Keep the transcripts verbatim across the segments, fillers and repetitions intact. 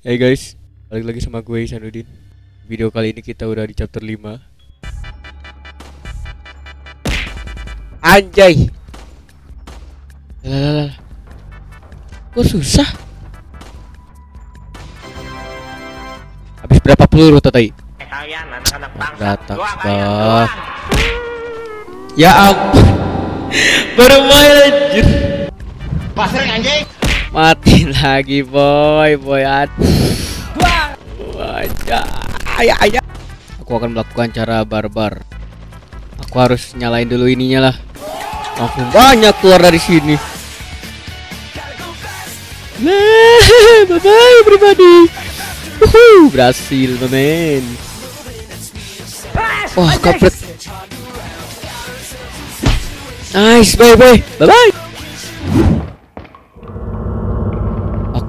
Hey guys, balik lagi sama gue Sanudin. Video kali ini kita udah di chapter lima. Anjay. Lalalala. Kok susah? Habis berapa peluru tatai? Kalian anak-anak bangsa. Ya ampun. Baru main anjir. Pasir anjing. Mati lagi boy, boy aja. Ayah, ayah. Aku akan melakukan cara barbar. Aku harus nyalain dulu ininya lah. Aku banyak keluar dari sini. Nah, bye bye everybody. Uhuh, berhasil men. Wah, kampret. Nice, bye bye, bye bye.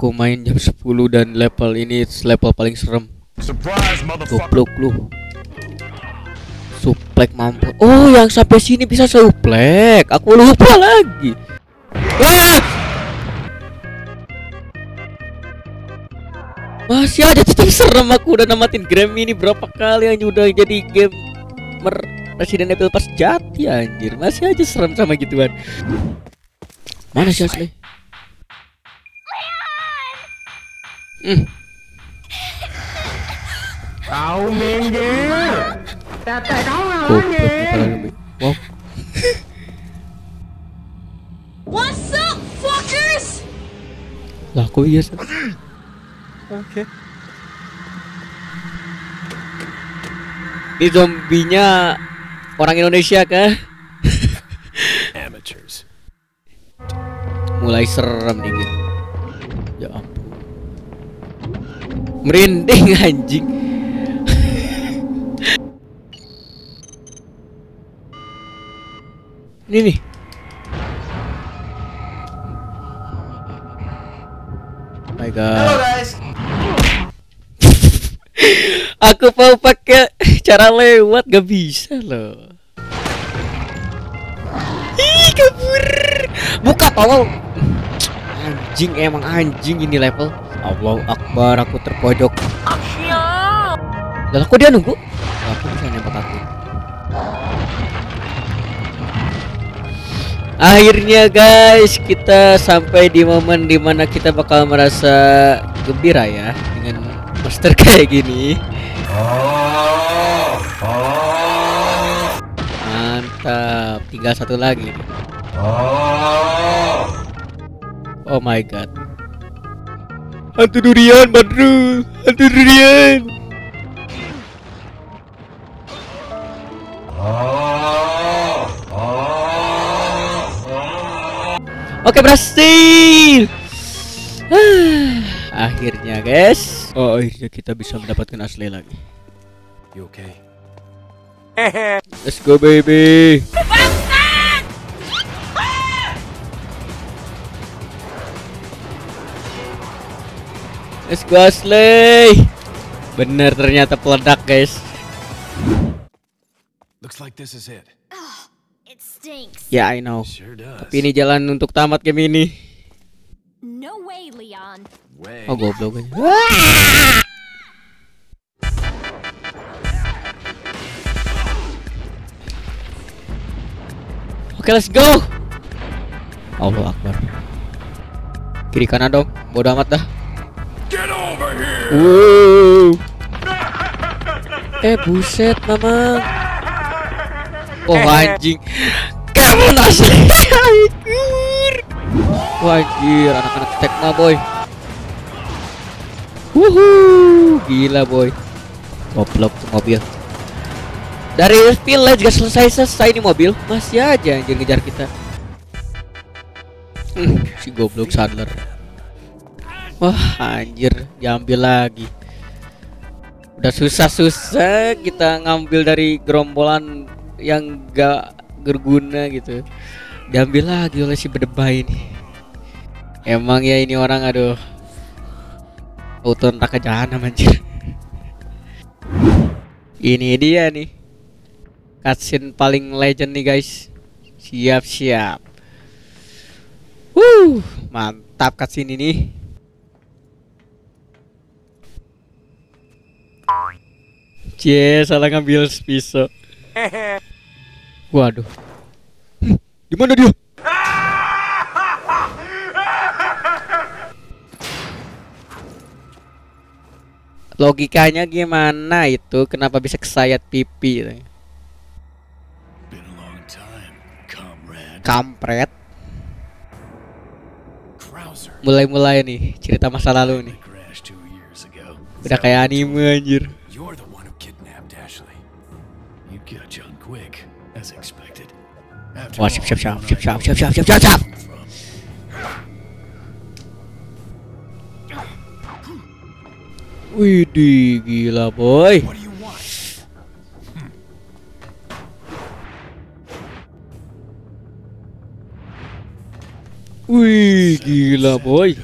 Aku main jam sepuluh dan level ini level paling serem. Goblok lu. Suplek mampu. Oh, yang sampai sini bisa suplek. Aku lupa lagi. Wah! Masih aja tetap serem. Aku udah namatin game ini berapa kali yang udah jadi game Resident Evil pas jati anjir. Masih aja serem sama gituan. Mana sih Ashley? Hmm. Kau minggir. Tete kau ngalahin. Wow. What's up fuckers? Lah kok iya sih. Oke. Ini zombinya orang Indonesia kah? Amateurs. Mulai serem dikit. Ya ampun. Merinding anjing. Ini nih. Oh my god. Halo guys. Aku mau pakai cara lewat gak bisa loh. Ih, kabur. Buka tolong. Anjing emang anjing ini level. Allahu Akbar, aku terpojok. Lalu kok dia nunggu? Aku bisa nyampe aku. Akhirnya guys, kita sampai di momen dimana kita bakal merasa gembira ya dengan monster kayak gini. Mantap, tinggal satu lagi. Oh my god. Hantu durian, Badru. Hantu durian. Oke, berhasil. Akhirnya, guys. Oh, akhirnya kita bisa mendapatkan Ashley lagi. You okay? Let's go, baby. Let's go Ashley. Bener ternyata peledak guys. Looks like this is it. Oh, it stinks. Yeah, I know. Sure does. Tapi ini jalan untuk tamat game ini. No way, Leon. Oh goblok. Oke, okay, let's go. Allahu Akbar. Kiri kanan dong. Bodoh amat dah. Wow. Eh buset mama. Oh anjing. Kamu nasib. Wajir anak-anak tekma boy. Wuhuu. Gila boy. Goblok tuh mobil. Dari village gak selesai-selesai nih mobil. Masih aja anjir ngejar kita. Hmm, si goblok sadler. Wah anjir, diambil lagi. Udah susah-susah kita ngambil dari gerombolan yang gak berguna gitu. Diambil lagi oleh si bedebay ini. Emang ya ini orang aduh. Auto entah ke jahanam anjir. Ini dia nih. Cutscene paling legend nih guys. Siap-siap. Wuh, mantap cutscene ini. Cie, salah ngambil pisau. Waduh. Hmm, di mana dia? Logikanya gimana itu? Kenapa bisa kesayat pipi? Kampret. Mulai-mulai nih cerita masa lalu nih. Udah kayak anime anjir. You're the one who kidnapped Ashley. You got John quick as expected. Wah, siap siap siap siap siap siap siap siap siap. Widih, gila boy. Wih, gila boy.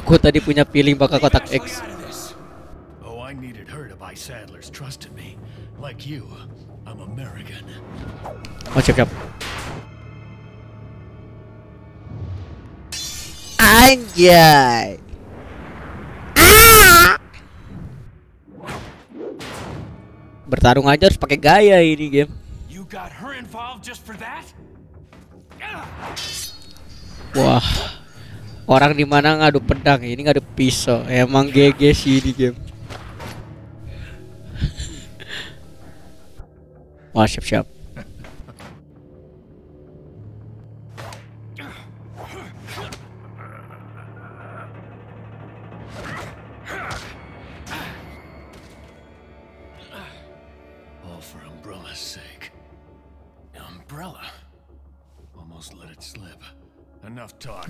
Aku tadi punya feeling bakal kotak X. Oh, I needed her to buy Sadler's trust in me. Like you, I'm American. Oh, cakep. Anjay. Ah! Bertarung aja harus pakai gaya ini game. Got her involved just for that? Wah. Orang di mana ngadu pedang, ini ngadu pisau. Emang G G sih di game. Wah, siap-siap.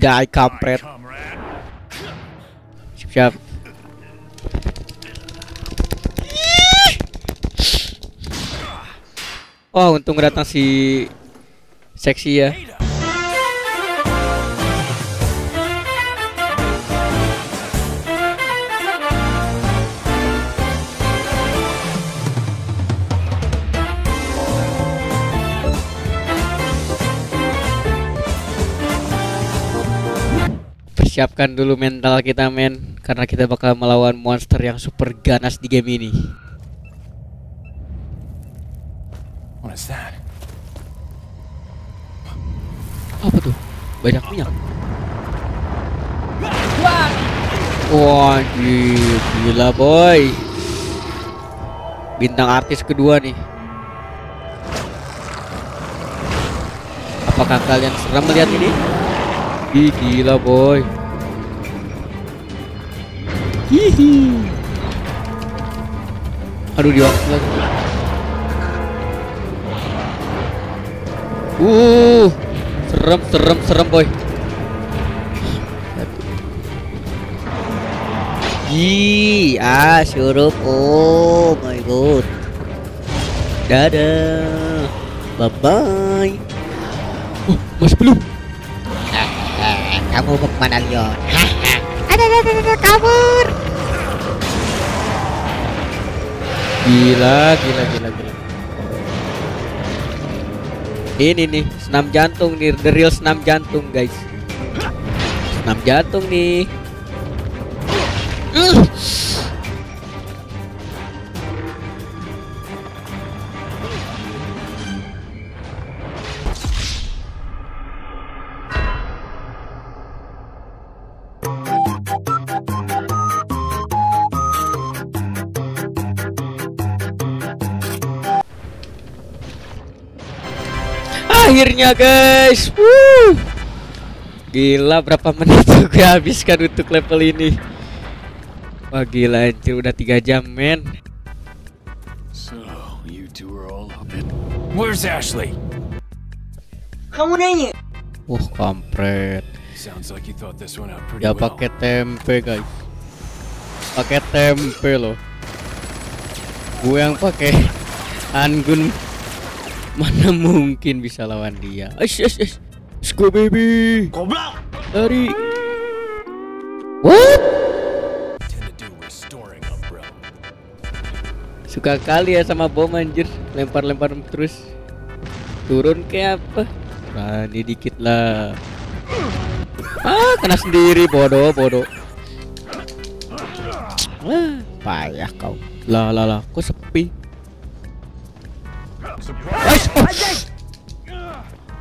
Die, kampret. Siap-siap. Oh, untung datang si seksi ya. Siapkan dulu mental kita, men, karena kita bakal melawan monster yang super ganas di game ini. What is that? Apa tuh? Banyak minyak. Wah, gila boy. Bintang artis kedua nih. Apakah kalian seram melihat ini? Ih, gila boy. Hihi. Aduh, diwaktu lagi. Uh, serem, serem, serem boy. Ih, ah, syurup. Oh my god. Dadah. Bye bye. Oh, masih belum. Ah, kamu mau kemana, Leon? Ada, ada, ada, kabur. Gila, gila, gila, gila. Ini nih, senam jantung nih, the real senam jantung, guys. Senam jantung nih. Uh. Akhirnya guys, wuh. Gila, berapa menit gue habiskan untuk level ini. Wah gila, anjir, udah tiga jam, men. So, you two are all up in... Where's Ashley? Kamu nanya? Wah, kampret. Ya pakai tempe, guys. Pakai tempe loh. Gue yang pakai anggun. Mana mungkin bisa lawan dia. Ash, ash, ash. Let's go baby. Goblok. Lari. What? Suka kali ya sama bom, anjir. Lempar-lempar terus. Turun kayak apa? Berani dikit lah. Ah, kena sendiri, bodoh, bodoh. Wah, payah kau. Lah lah lah, kok sepi?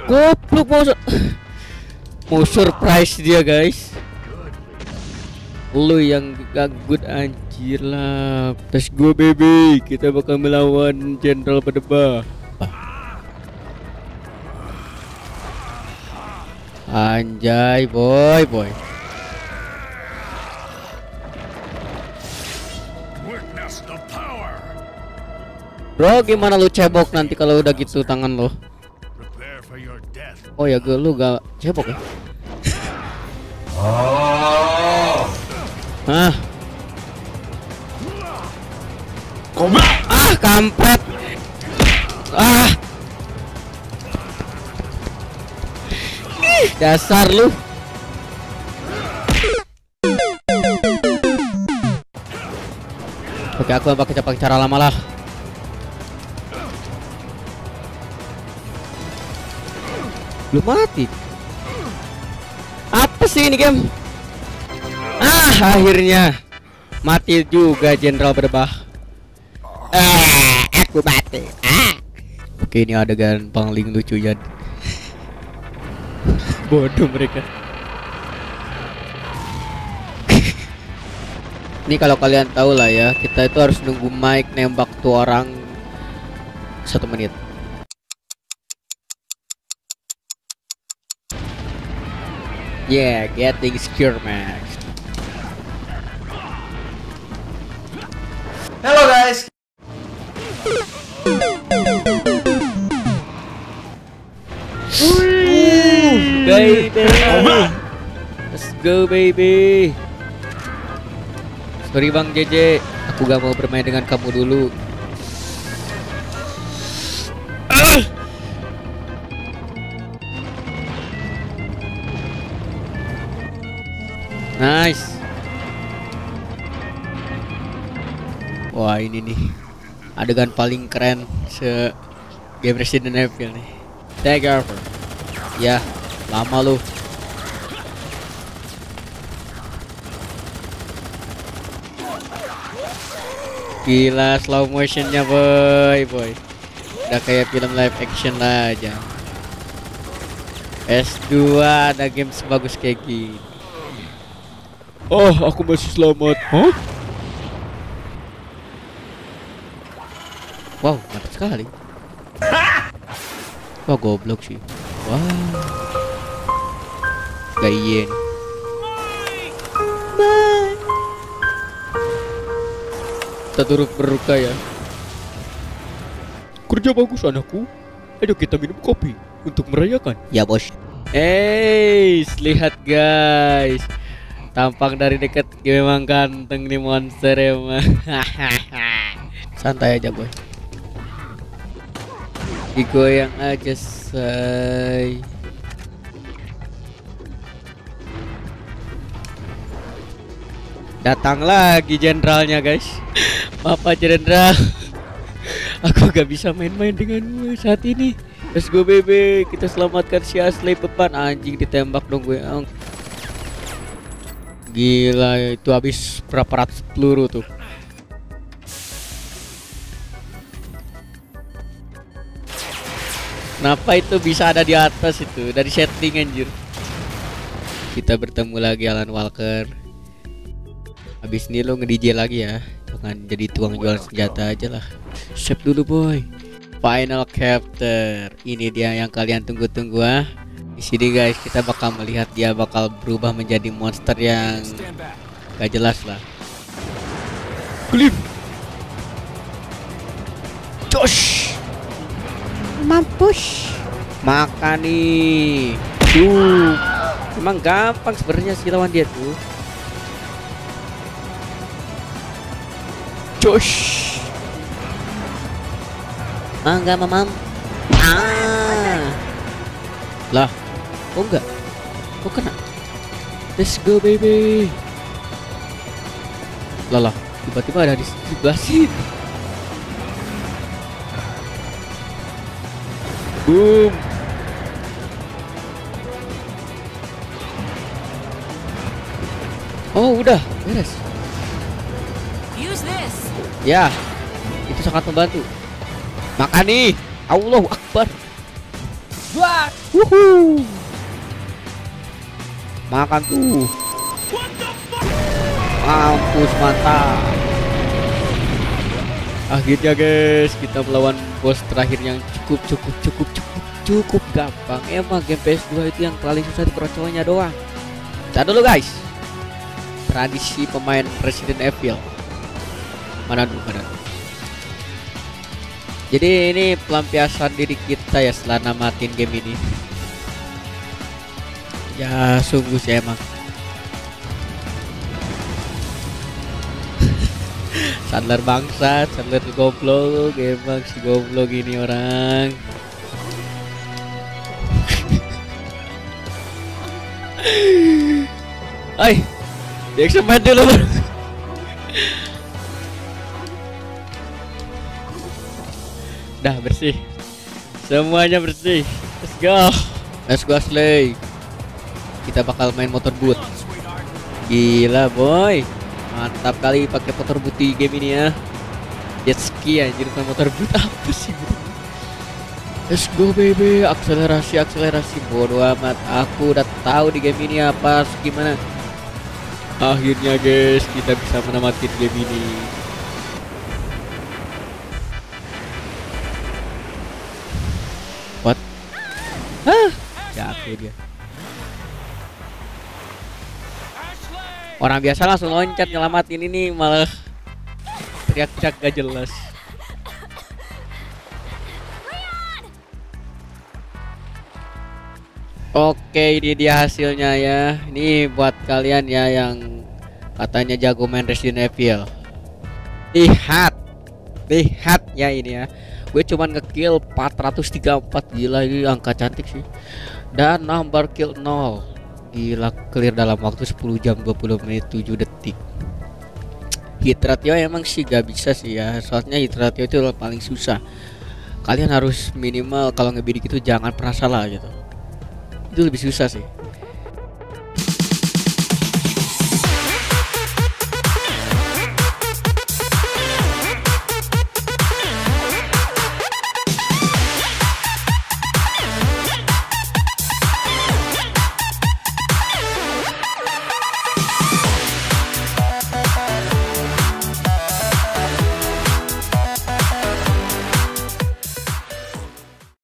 Goblok, mau mau surprise dia, guys. Lu yang gagut anjir lah. Tes gue, baby. Kita bakal melawan Jenderal Pedebah. Anjay, boy, boy. Bro, gimana lu cebok nanti kalau udah gitu tangan lo? Oh ya, gue lu gak cebok ya? Oh. Hah? Koma. Ah, kampret. Ah. Dasar lu. Oke, aku pakai pakai cara lama lah. Belum mati. Apa sih ini game? Ah, akhirnya mati juga Jenderal Pedebah. Ah, aku mati. Ah. Oke, ini adegan paling lucu ya. Bodoh mereka. Ini kalau kalian tahu lah ya, kita itu harus nunggu Mike nembak tuh orang satu menit. Yeah, getting scared, man. Hello guys. Baby, let's go baby. Sorry bang J J, aku gak mau bermain dengan kamu dulu. Uh. Nice. Wah ini nih adegan paling keren se game Resident Evil nih. Take over. Ya. Yeah. Lama lu. Gila slow motionnya boy, boy. Udah kayak film live action lah aja. S dua ada game sebagus kayak gini. Oh, aku masih selamat. Huh? Wow, mantap sekali. Wah, goblok sih. Wow. Gak iya nih. Bye. Kita turut berduka ya. Kerja bagus anakku. Ayo kita minum kopi untuk merayakan. Ya bos. Hey, lihat guys. Tampang dari dekat memang ganteng nih monster emang. Santai aja boy. Digoyang aja say. Datang lagi jenderalnya guys. Bapak jenderal, aku gak bisa main-main denganmu saat ini. Let's go baby, kita selamatkan si Ashley beban. Anjing ditembak dong gue. Gila itu habis berapa ratus peluru tuh. Kenapa itu bisa ada di atas itu? Dari setting anjir. Kita bertemu lagi Alan Walker. Abis ini lo nge-D J lagi ya. Jangan jadi tuang jualan senjata aja lah. Save dulu boy. Final chapter. Ini dia yang kalian tunggu-tunggu ah. Di sini guys kita bakal melihat dia bakal berubah menjadi monster yang gak jelas lah. Clip. Josh. Mampus. Makan nih. Duh. Emang gampang sebenarnya sih lawan dia tuh. Josh, mangga mamam. Ah, lah, oh enggak, oh kena. Let's go baby. Lah lah, tiba-tiba ada di sebelah sini. Boom. Oh udah beres. Ya, itu sangat membantu. Makan nih. Allahu Akbar. Buat. Wuhu. Makan tuh. Mampus, mantap. Akhirnya guys, kita melawan bos terakhir yang cukup cukup cukup cukup cukup gampang. Emang game P S dua itu yang paling susah dikerocokannya doang. Kita dulu guys, tradisi pemain Resident Evil. Mana dulu, mana dulu. Jadi ini pelampiasan diri kita ya setelah namatin game ini. Ya sungguh sih emang. Sandler bangsa, sandler goblok, emang si goblok ini orang. Hai, reaction mati dulu. Dah bersih, semuanya bersih. Let's go, let's go Ashley. Kita bakal main motor boot. Gila boy. Mantap kali pakai motor boot di game ini ya. Jet ski anjir, bukan motor boot apa sih bro? Let's go baby, akselerasi akselerasi bodoh amat. Aku udah tahu di game ini apa gimana. Akhirnya guys, kita bisa menamati game ini. What? Hah? Jatuh dia. Orang biasa langsung loncat nyelamatin, ini malah teriak-teriak gak jelas. Oke, ini dia hasilnya ya. Ini buat kalian ya yang katanya jago main Resident Evil. Lihat, lihat ya ini ya. Gue cuman ngekill empat ratus tiga puluh empat, gila ini angka cantik sih. Dan number kill nol. Gila, clear dalam waktu sepuluh jam dua puluh menit tujuh detik. Hit ratio emang sih gak bisa sih ya, soalnya hit ratio itu paling susah. Kalian harus minimal kalau ngebidik itu jangan pernah salah gitu. Itu lebih susah sih.